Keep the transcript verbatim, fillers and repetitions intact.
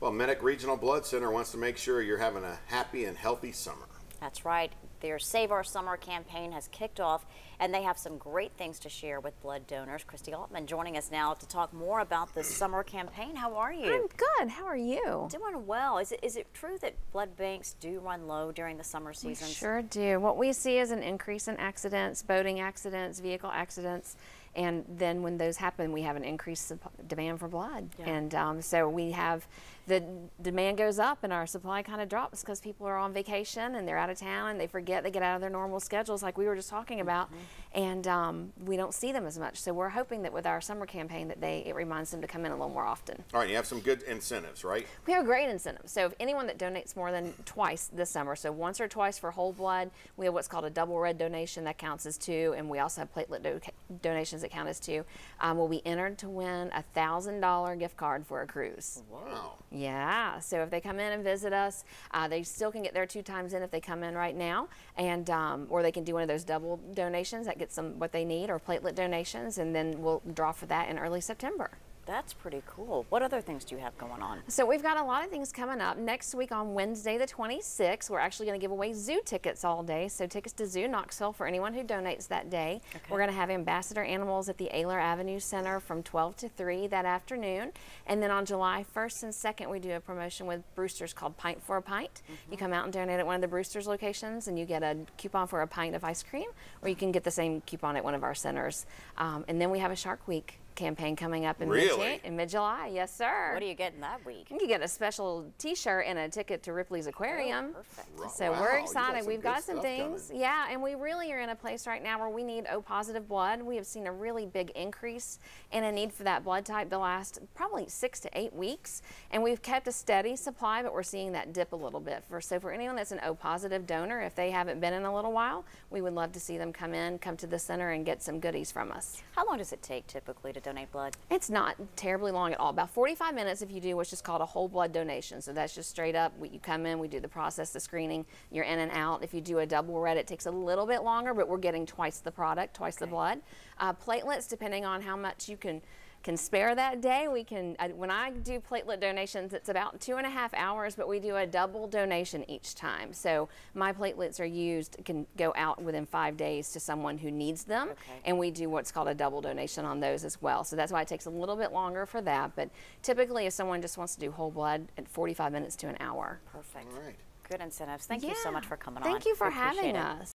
Well, Medic Regional Blood Center wants to make sure you're having a happy and healthy summer. That's right. Their Save Our Summer campaign has kicked off, and they have some great things to share with blood donors. Christy Altman joining us now to talk more about this summer campaign. How are you? I'm good. How are you? Doing well. Is it, is it true that blood banks do run low during the summer season? We sure do. What we see is an increase in accidents, boating accidents, vehicle accidents, and then when those happen, we have an increased demand for blood. Yeah. And um, so we have, the demand goes up and our supply kind of drops because people are on vacation and they're out of town and they forget, they get out of their normal schedules like we were just talking about, mm-hmm. and um, we don't see them as much. So we're hoping that with our summer campaign that they, it reminds them to come in a little more often. All right, you have some good incentives, right? We have great incentives. So if anyone that donates more than twice this summer, so once or twice for whole blood, we have what's called a double red donation that counts as two, and we also have platelet do donations that count as two, um, will be entered to win a thousand dollar gift card for a cruise. Wow. Yeah, so if they come in and visit us, uh, they still can get their two times in if they come in right now, and um, or they can do one of those double donations that gets them what they need, or platelet donations, and then we'll draw for that in early September. That's pretty cool. What other things do you have going on? So we've got a lot of things coming up. Next week on Wednesday the twenty-sixth, we're actually going to give away zoo tickets all day. So tickets to Zoo Knoxville for anyone who donates that day. Okay. We're going to have ambassador animals at the Ayler Avenue Center from twelve to three that afternoon. And then on July first and second, we do a promotion with Brewster's called Pint for a Pint. Mm-hmm. You come out and donate at one of the Brewster's locations and you get a coupon for a pint of ice cream, or you can get the same coupon at one of our centers. Um, and then we have a Shark Week campaign coming up in really? mid-July. Yes, sir. What are you getting that week? You get a special T-shirt and a ticket to Ripley's Aquarium. Oh, perfect. So wow. we're excited. Got We've got some things. Coming. Yeah, and we really are in a place right now where we need O positive blood. We have seen a really big increase in a need for that blood type the last probably six to eight weeks, and we've kept a steady supply, but we're seeing that dip a little bit. For so for anyone that's an O positive donor, if they haven't been in a little while, we would love to see them come in, come to the center, and get some goodies from us. How long does it take typically to donate blood? It's not terribly long at all. About forty-five minutes if you do what's just called a whole blood donation. So that's just straight up. You come in, we do the process, the screening, you're in and out. If you do a double red, it takes a little bit longer, but we're getting twice the product, twice okay. the blood. Uh, platelets, depending on how much you can can spare that day, we can, uh, when I do platelet donations, it's about two and a half hours, but we do a double donation each time. So my platelets are used, can go out within five days to someone who needs them. Okay. And we do what's called a double donation on those as well. So that's why it takes a little bit longer for that. But typically if someone just wants to do whole blood, at forty-five minutes to an hour. Perfect. All right. Good incentives. Thank yeah. you so much for coming Thank on. Thank you for having us.